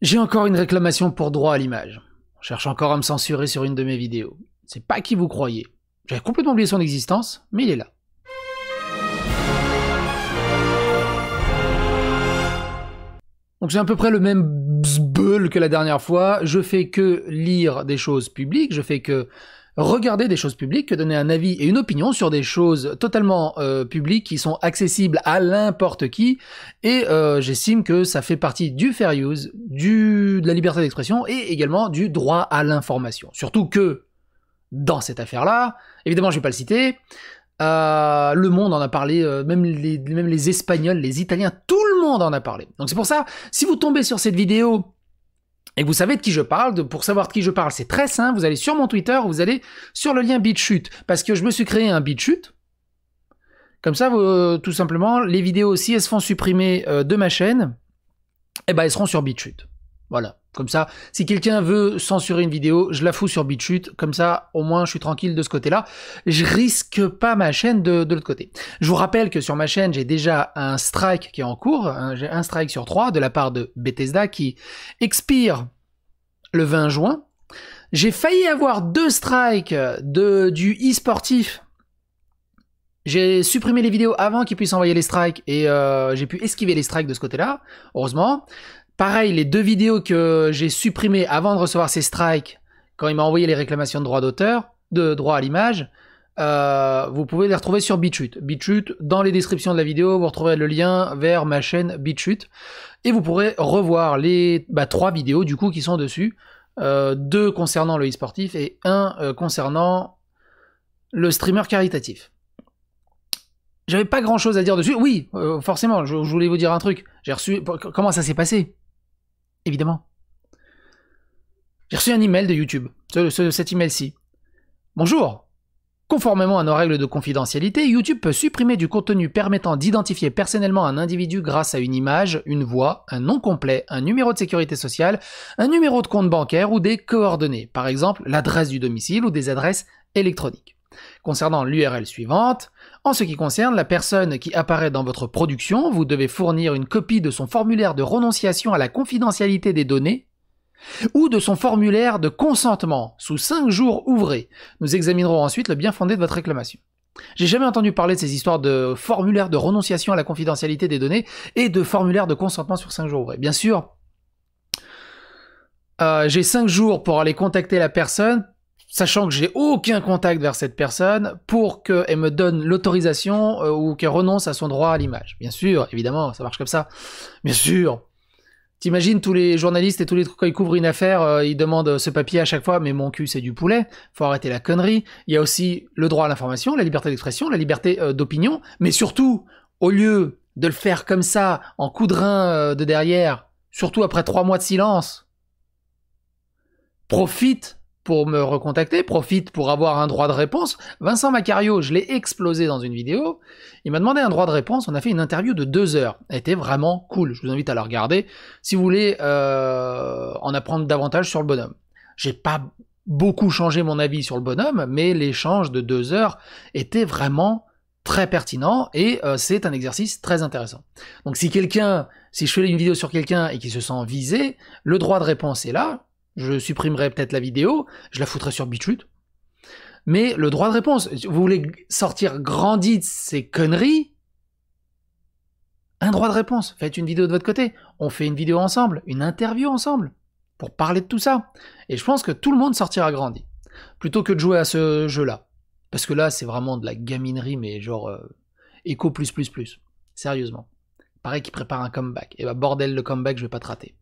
J'ai encore une réclamation pour droit à l'image. On cherche encore à me censurer sur une de mes vidéos. C'est pas qui vous croyez. J'avais complètement oublié son existence, mais il est là. Donc j'ai à peu près le même bzzbeul que la dernière fois. Je fais que lire des choses publiques, je fais que regarder des choses publiques, que donner un avis et une opinion sur des choses totalement publiques qui sont accessibles à n'importe qui. Et j'estime que ça fait partie du fair use, de la liberté d'expression et également du droit à l'information. Surtout que dans cette affaire-là, évidemment je ne vais pas le citer, Le Monde en a parlé, même les Espagnols, les Italiens, tout le monde en a parlé. Donc c'est pour ça, si vous tombez sur cette vidéo et que vous savez de qui je parle, pour savoir de qui je parle, c'est très simple, vous allez sur mon Twitter, vous allez sur le lien BitChute, parce que je me suis créé un BitChute. Comme ça, tout simplement, les vidéos, si elles se font supprimer de ma chaîne, eh ben, elles seront sur BitChute. Voilà, comme ça, si quelqu'un veut censurer une vidéo, je la fous sur BitChute, comme ça, au moins, je suis tranquille de ce côté-là. Je risque pas ma chaîne de l'autre côté. Je vous rappelle que sur ma chaîne, j'ai déjà un strike qui est en cours, j'ai un strike sur 3 de la part de Bethesda qui expire le 20 juin. J'ai failli avoir 2 strikes du e-sportif. J'ai supprimé les vidéos avant qu'ils puissent envoyer les strikes et j'ai pu esquiver les strikes de ce côté-là, heureusement. Pareil, les 2 vidéos que j'ai supprimées avant de recevoir ces strikes, quand il m'a envoyé les réclamations de droit d'auteur, de droit à l'image, vous pouvez les retrouver sur BitChute. BitChute, dans les descriptions de la vidéo, vous retrouverez le lien vers ma chaîne BitChute. Et vous pourrez revoir les 3 vidéos du coup qui sont dessus. 2 concernant le e-sportif et 1 concernant le streamer caritatif. J'avais pas grand chose à dire dessus. Oui, forcément, je voulais vous dire un truc. J'ai reçu... Comment ça s'est passé ? Évidemment. J'ai reçu un email de YouTube, cet email-ci. Bonjour. Conformément à nos règles de confidentialité, YouTube peut supprimer du contenu permettant d'identifier personnellement un individu grâce à une image, une voix, un nom complet, un numéro de sécurité sociale, un numéro de compte bancaire ou des coordonnées, par exemple l'adresse du domicile ou des adresses électroniques. Concernant l'URL suivante, en ce qui concerne la personne qui apparaît dans votre production, vous devez fournir une copie de son formulaire de renonciation à la confidentialité des données ou de son formulaire de consentement sous 5 jours ouvrés. Nous examinerons ensuite le bien fondé de votre réclamation. J'ai jamais entendu parler de ces histoires de formulaire de renonciation à la confidentialité des données et de formulaire de consentement sur 5 jours ouvrés. Bien sûr, j'ai 5 jours pour aller contacter la personne, sachant que j'ai aucun contact vers cette personne, pour qu'elle me donne l'autorisation ou qu'elle renonce à son droit à l'image. Bien sûr, évidemment, ça marche comme ça. Bien sûr. T'imagines tous les journalistes et tous les trucs quand ils couvrent une affaire, ils demandent ce papier à chaque fois, mais mon cul c'est du poulet, faut arrêter la connerie. Il y a aussi le droit à l'information, la liberté d'expression, la liberté d'opinion, mais surtout, au lieu de le faire comme ça, en coup de rein de derrière, surtout après 3 mois de silence, profite pour me recontacter, profite pour avoir un droit de réponse. Vincent Macario, je l'ai explosé dans une vidéo, il m'a demandé un droit de réponse, on a fait une interview de 2 heures, elle était vraiment cool, je vous invite à la regarder, si vous voulez en apprendre davantage sur le bonhomme. J'ai pas beaucoup changé mon avis sur le bonhomme, mais l'échange de 2 heures était vraiment très pertinent, et c'est un exercice très intéressant. Donc si je fais une vidéo sur quelqu'un et qu'il se sent visé, le droit de réponse est là. Je supprimerai peut-être la vidéo, je la foutrai sur BitChute. Mais le droit de réponse, vous voulez sortir grandi de ces conneries, un droit de réponse, faites une vidéo de votre côté, on fait une vidéo ensemble, une interview ensemble, pour parler de tout ça. Et je pense que tout le monde sortira grandi, plutôt que de jouer à ce jeu-là. Parce que là, c'est vraiment de la gaminerie, mais genre éco plus plus plus, sérieusement. Pareil qu'ils préparent un comeback. Et bah bordel, le comeback, je vais pas te rater.